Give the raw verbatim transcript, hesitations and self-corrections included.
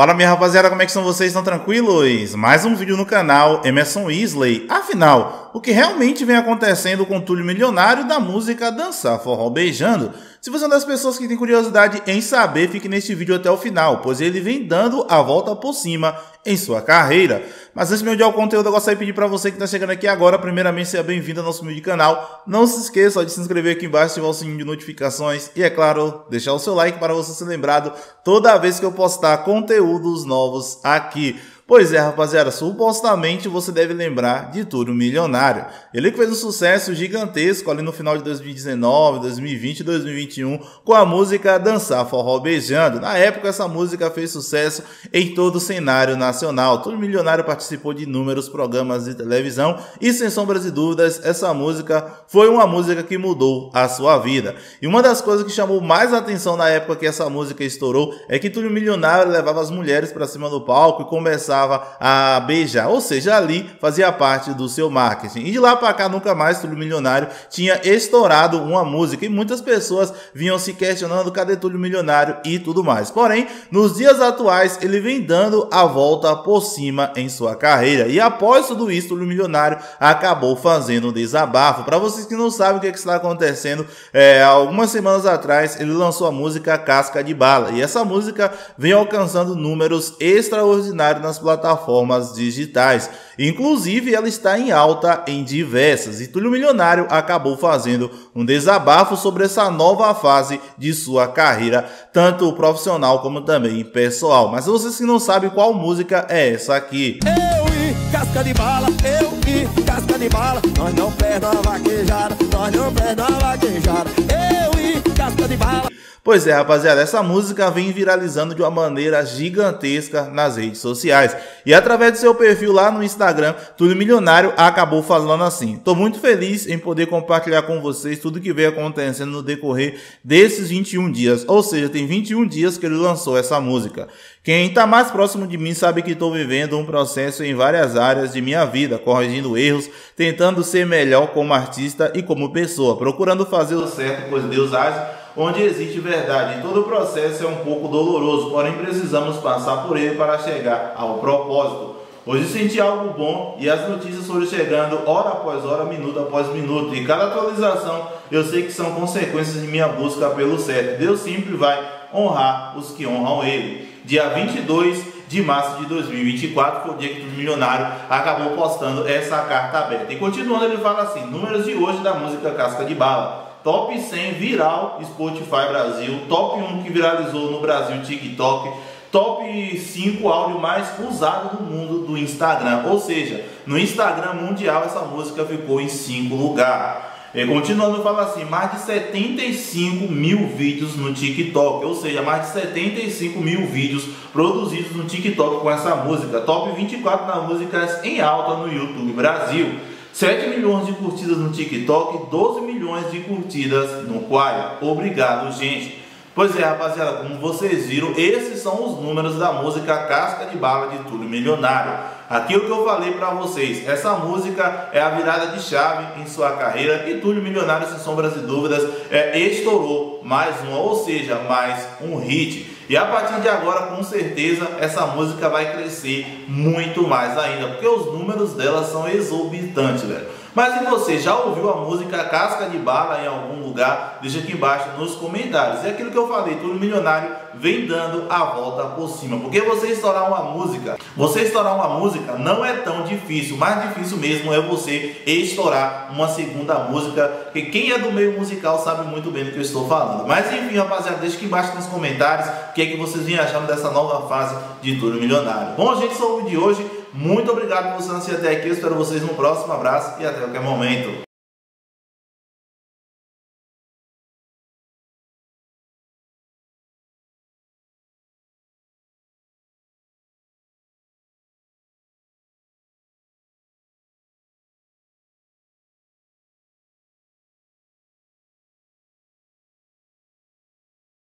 Fala minha rapaziada, como é que são vocês? Estão tranquilos? Mais um vídeo no canal Emerson Yslley. Afinal, o que realmente vem acontecendo com o Thullio Milionário da música Dançar Forró Beijando? Se você é uma das pessoas que tem curiosidade em saber, fique neste vídeo até o final, pois ele vem dando a volta por cima em sua carreira. Mas antes de me odiar o conteúdo, eu gostaria de pedir para você que está chegando aqui agora, primeiramente, seja bem-vindo ao nosso vídeo de canal. Não se esqueça de se inscrever aqui embaixo, ativar o sininho de notificações e, é claro, deixar o seu like para você ser lembrado toda vez que eu postar conteúdos novos aqui. Pois é, rapaziada, supostamente você deve lembrar de Thullio Milionário. Ele que fez um sucesso gigantesco ali no final de dois mil e dezenove, dois mil e vinte, dois mil e vinte e um, com a música Dançar Forró Beijando. Na época, essa música fez sucesso em todo o cenário nacional. Thullio Milionário participou de inúmeros programas de televisão e, sem sombras de dúvidas, essa música foi uma música que mudou a sua vida. E uma das coisas que chamou mais atenção na época que essa música estourou é que Thullio Milionário levava as mulheres para cima do palco e começava a beijar, ou seja, ali fazia parte do seu marketing. E de lá para cá nunca mais Thullio Milionário tinha estourado uma música e muitas pessoas vinham se questionando cadê Thullio Milionário e tudo mais. Porém, nos dias atuais ele vem dando a volta por cima em sua carreira e após tudo isso Thullio Milionário acabou fazendo um desabafo. Para vocês que não sabem o que, é que está acontecendo, é, algumas semanas atrás ele lançou a música Casca de Bala e essa música vem alcançando números extraordinários nas plataformas plataformas digitais. Inclusive, ela está em alta em diversas. E Thullio Milionário acabou fazendo um desabafo sobre essa nova fase de sua carreira, tanto profissional como também pessoal. Mas vocês que não sabem qual música é essa aqui. Eu e Casca de Bala, eu e Casca de Bala, nós não perdemos a vaquejada, nós não perdemos a vaquejada, eu e Casca de Bala. Pois é, rapaziada, essa música vem viralizando de uma maneira gigantesca nas redes sociais. E através do seu perfil lá no Instagram, Thullio Milionário acabou falando assim: tô muito feliz em poder compartilhar com vocês tudo que vem acontecendo no decorrer desses vinte e um dias. Ou seja, tem vinte e um dias que ele lançou essa música. Quem tá mais próximo de mim sabe que tô vivendo um processo em várias áreas de minha vida, corrigindo erros, tentando ser melhor como artista e como pessoa, procurando fazer o certo, pois Deus age onde existe verdade. E todo o processo é um pouco doloroso, porém precisamos passar por ele para chegar ao propósito. Hoje senti algo bom e as notícias foram chegando hora após hora, minuto após minuto. E cada atualização eu sei que são consequências de minha busca pelo certo. Deus sempre vai honrar os que honram ele. Dia vinte e dois de março de dois mil e vinte e quatro foi o dia que Thullio Milionário acabou postando essa carta aberta. E continuando ele fala assim: números de hoje da música Casca de Bala. Top cem viral Spotify Brasil, top um que viralizou no Brasil TikTok, top cinco áudio mais usado do mundo do Instagram. Ou seja, no Instagram mundial essa música ficou em cinco lugar. E continuando, fala assim: mais de setenta e cinco mil vídeos no TikTok, ou seja, mais de setenta e cinco mil vídeos produzidos no TikTok com essa música. Top vinte e quatro na músicas em alta no YouTube Brasil. sete milhões de curtidas no TikTok e doze milhões de curtidas no Kwai. Obrigado, gente. Pois é, rapaziada, como vocês viram, esses são os números da música Casca de Bala de Thullio Milionário. Aquilo que eu falei para vocês, essa música é a virada de chave em sua carreira e Thullio Milionário, sem sombras de dúvidas, é, estourou mais uma, ou seja, mais um hit. E a partir de agora, com certeza, essa música vai crescer muito mais ainda, porque os números dela são exorbitantes, velho. Mas e você, já ouviu a música Casca de Bala em algum lugar? Deixa aqui embaixo nos comentários. É aquilo que eu falei, Thullio Milionário vem dando a volta por cima. Porque você estourar uma música, você estourar uma música não é tão difícil. Mais difícil mesmo é você estourar uma segunda música, que quem é do meio musical sabe muito bem do que eu estou falando. Mas enfim, rapaziada, deixa aqui embaixo nos comentários o que é que vocês vêm achando dessa nova fase de Thullio Milionário. Bom, gente, esse é o vídeo de hoje. Muito obrigado por você assistir até aqui. Eu espero vocês no próximo. Abraço e até qualquer momento.